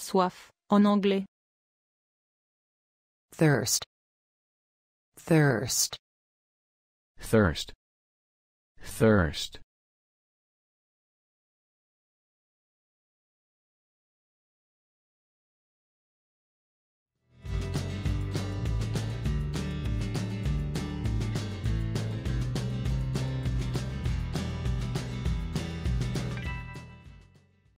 soif, en anglais. Thirst, thirst, thirst, thirst.